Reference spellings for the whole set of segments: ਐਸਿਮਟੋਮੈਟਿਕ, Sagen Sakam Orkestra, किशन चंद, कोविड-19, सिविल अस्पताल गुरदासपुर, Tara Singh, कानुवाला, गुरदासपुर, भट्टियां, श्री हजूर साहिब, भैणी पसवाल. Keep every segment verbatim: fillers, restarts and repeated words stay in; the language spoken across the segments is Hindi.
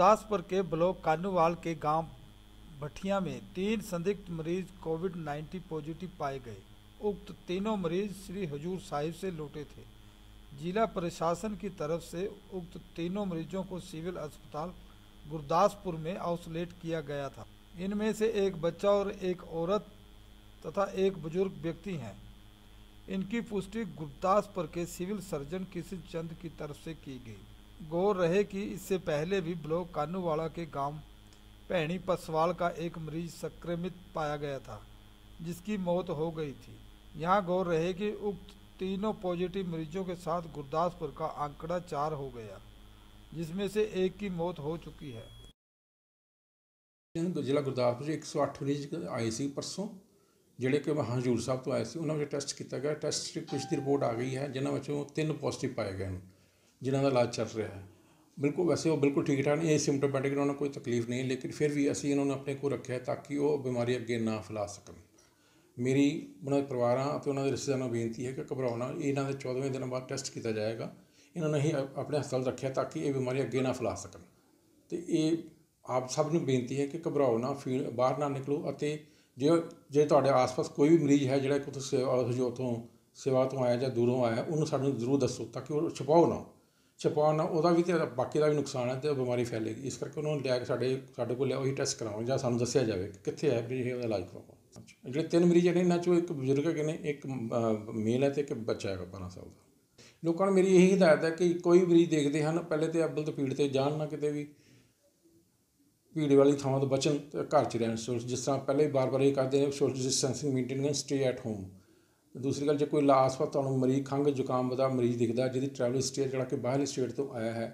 गुरदासपुर के ब्लॉक कानुवाला के गांव भट्टियां में तीन संदिग्ध मरीज कोविड उन्नीस पॉजिटिव पाए गए। उक्त तीनों मरीज श्री हजूर साहिब से लौटे थे। जिला प्रशासन की तरफ से उक्त तीनों मरीजों को सिविल अस्पताल गुरदासपुर में आउसलेट किया गया था। इनमें से एक बच्चा और एक औरत तथा एक बुजुर्ग व्यक्ति हैं। इनकी पुष्टि गुरदासपुर के सिविल सर्जन किशन चंद की तरफ से की गई। गौर रहे कि इससे पहले भी ब्लॉक कानुवाला के गांव भैणी पसवाल का एक मरीज संक्रमित पाया गया था, जिसकी मौत हो गई थी। यहां गौर रहे कि उक्त तीनों पॉजिटिव मरीजों के साथ गुरदासपुर का आंकड़ा चार हो गया, जिसमें से एक की मौत हो चुकी है। जिला गुरदासपुर एक सौ अठ मरीज आए थे परसों, ਜਿਹੜੇ ਕਿ ਹਜ਼ੂਰ ਸਾਹਿਬ ਤੋਂ ਆਏ ਸੀ। ਉਹਨਾਂ ਵਿੱਚ ਟੈਸਟ ਕੀਤਾ ਗਿਆ। ਟੈਸਟ ਕੁਛ ਦੀ ਰਿਪੋਰਟ ਆ ਗਈ ਹੈ, ਜਿਨ੍ਹਾਂ ਵਿੱਚੋਂ ਤਿੰਨ ਪੋਜ਼ਿਟਿਵ ਪਾਏ ਗਏ ਹਨ, ਜਿਨ੍ਹਾਂ ਦਾ ਇਲਾਜ ਚੱਲ ਰਿਹਾ ਹੈ। ਬਿਲਕੁਲ ਵੈਸੇ ਉਹ ਬਿਲਕੁਲ ਠੀਕ ਠਾਕ ਨੇ, ਐਸਿਮਟੋਮੈਟਿਕ, ਉਹਨਾਂ ਨੂੰ ਕੋਈ ਤਕਲੀਫ ਨਹੀਂ, ਲੇਕਿਨ ਫਿਰ ਵੀ ਅਸੀਂ ਇਹਨਾਂ ਨੂੰ ਆਪਣੇ ਕੋਲ ਰੱਖਿਆ ਤਾਂ ਕਿ ਉਹ ਬਿਮਾਰੀ ਅੱਗੇ ਨਾ ਫੈਲਾ ਸਕਣ। ਮੇਰੀ ਉਹਨਾਂ ਦੇ ਪਰਿਵਾਰਾਂ ਅਤੇ ਉਹਨਾਂ ਦੇ ਰਿਸ਼ਤੇਦਾਰਾਂ ਨੂੰ ਬੇਨਤੀ ਹੈ ਕਿ ਘਬਰਾਓ ਨਾ। ਇਹਨਾਂ ਦੇ ਚੌਦਵੇਂ ਦਿਨ ਬਾਅਦ ਟੈਸਟ ਕੀਤਾ ਜਾਏਗਾ। ਇਹਨਾਂ ਨੂੰ ਹੀ ਆਪਣੇ ਹਸਪਤਾਲ ਰੱਖਿਆ ਤਾਂ ਕਿ ਇਹ ਬਿਮਾਰੀ ਅੱਗੇ ਨਾ ਫੈਲਾ ਸਕਣ। ਅਤੇ ਇਹ ਆਪ ਸਭ ਨੂੰ ਬੇਨਤੀ ਹੈ ਕਿ ਘਬਰਾਓ ਨਾ, ਫੀਲ ਬਾਹਰ ਨਾ ਨਿਕਲੋ। ਅਤੇ जो जो तुहाडे आस पास कोई भी मरीज है जिहड़ा कि हजूर तो सेवा तो आया जां दूरों आया, उन्होंने सानूं जरूर दसो ताकि वो छपाओ ना छपाओ ना उहदा भी ते बाकी का भी नुकसान है तो बीमारी फैलेगी। इस करके उन्होंने लिया के साडे साडे कोल उही टैस्ट कराओ जां सानूं दस्सिया जाए कित्थे है भी इहदा इलाज कराओ। जिहड़े तीन मरीज ने, इन्हां चों एक बजुर्ग है, एक मेल है तो एक बच्चा है बारह साल का। लोगों ने मेरी यही हिदायत है कि कोई मरीज देखते हैं पहले तो अब्बल तो पीड़ से जान ना, कितें भी भीड़ वाली थावां तो बचन, घर च रहन। सोशल जिस तरह पहले भी बार बार ये करते हैं, सोशल डिस्टेंसिंग मेनटेन कर, स्टे एट होम। दूसरी गल, जो कोई आस पास तुहानूं मरीज खंघ जुकाम वाला मरीज दिखता जिहदी ट्रैवल हिस्ट्री जिहड़ा कि बाहरली स्टेट तो आया है,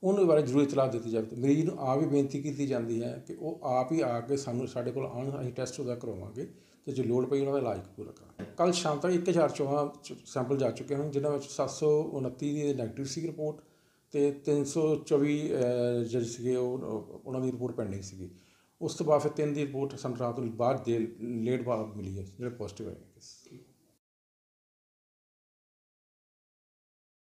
उन्होंने बारे जरूर इतलाह दी जाए। मरीज को आप ही बेनती की जाती है कि वो आप ही आके सानूं साडे कोल आउण, असीं टैस्ट उहदा करवावांगे तो जो लोड़ पई उन्होंने इलाज पूरा करांगे। कल शाम तक एक हज़ार चौदह सैंपल जा चुके हैं, जिन्होंने सत्त सौ उनती नैगेटिव सी रिपोर्ट तो तीन सौ चौबी जिहड़े सीगे उन्होंने रिपोर्ट पेंडिंग सी। उस तो बाद फिर तीन की रिपोर्ट सानूं रात बाद लेट बाद मिली है, जो पॉजिटिव है।